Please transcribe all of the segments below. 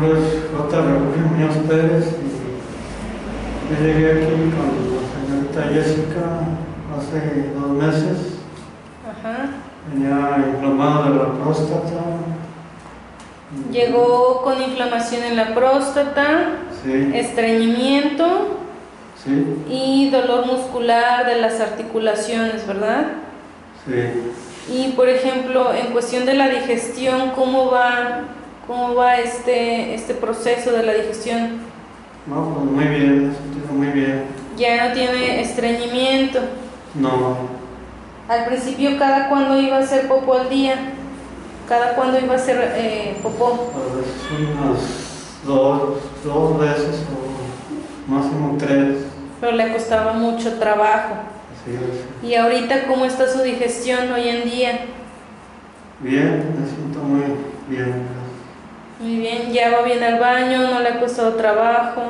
nombre es J. Refugio Muñoz Pérez y yo llegué aquí con la señorita Jessica hace 2 meses. Ajá. Tenía inflamado de la próstata. Llegó con inflamación en la próstata, sí. Estreñimiento, sí. Y dolor muscular de las articulaciones, ¿verdad? Sí. Y por ejemplo, en cuestión de la digestión, ¿cómo va este proceso de la digestión? No, pues muy bien, muy bien. ¿Ya no tiene estreñimiento? No. ¿Al principio cada cuándo iba a hacer popó al día? ¿Cada cuándo iba a hacer popó? A veces unas dos veces o máximo 3. Pero le costaba mucho trabajo. Así es. ¿Y ahorita cómo está su digestión hoy en día? Bien, me siento muy bien. Muy bien, ¿ya va bien al baño? ¿No le ha costado trabajo?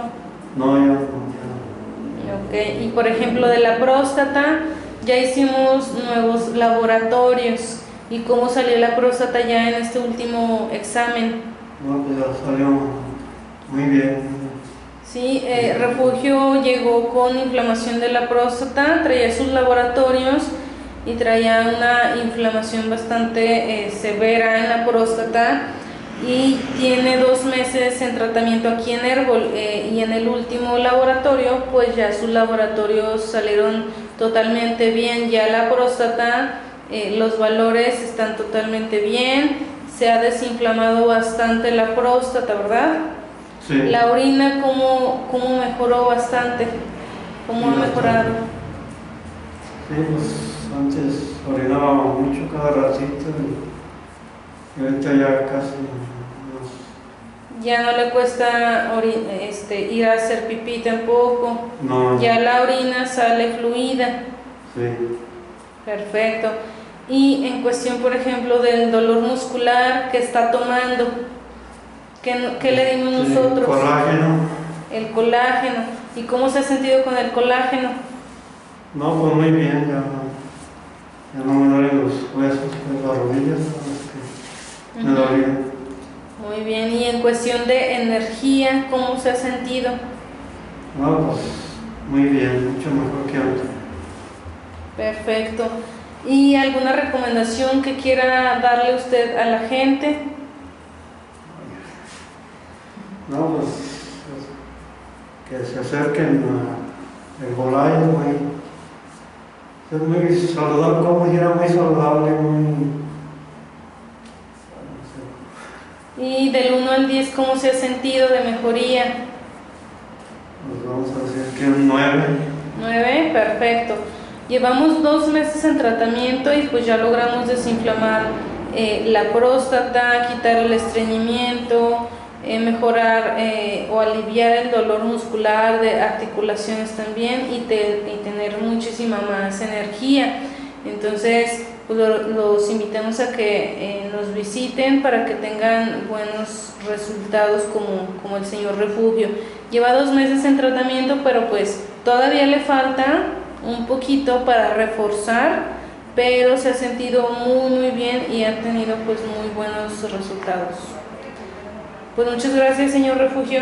No, ya. Ok, y por ejemplo de la próstata, ya hicimos nuevos laboratorios. ¿Y cómo salió la próstata ya en este último examen? No, pues ya salió muy bien. Sí, Refugio llegó con inflamación de la próstata, traía sus laboratorios y traía una inflamación bastante severa en la próstata. Y tiene 2 meses en tratamiento aquí en HerBol y en el último laboratorio pues ya sus laboratorios salieron totalmente bien, ya la próstata, los valores están totalmente bien, se ha desinflamado bastante la próstata, ¿verdad? Sí. La orina ¿cómo mejoró bastante? ¿Cómo ha mejorado? Sí, pues antes orinaba mucho cada ratito y ahorita ya casi no. Ya no le cuesta ir a hacer pipí tampoco. No. Ya la orina sale fluida. Sí. Perfecto. Y en cuestión, por ejemplo, del dolor muscular que está tomando, ¿qué le dimos nosotros? El colágeno. El colágeno. ¿Y cómo se ha sentido con el colágeno? No, pues muy bien. Ya no me duelen los huesos, las rodillas. Uh-huh. Muy bien, y en cuestión de energía, ¿cómo se ha sentido? No, pues muy bien, mucho mejor que antes. Perfecto. ¿Y alguna recomendación que quiera darle usted a la gente? No, pues que se acerquen al HerBol, es muy saludable, como dijera, muy saludable, muy... Y del 1 al 10, ¿cómo se ha sentido de mejoría? Pues vamos a decir que un 9. 9, perfecto. Llevamos 2 meses en tratamiento y pues ya logramos desinflamar la próstata, quitar el estreñimiento, mejorar o aliviar el dolor muscular de articulaciones también y tener muchísima más energía. Entonces, los invitamos a que nos visiten para que tengan buenos resultados como el señor Refugio. Lleva 2 meses en tratamiento, pero pues todavía le falta un poquito para reforzar, pero se ha sentido muy bien y ha tenido pues muy buenos resultados. Pues muchas gracias, señor Refugio.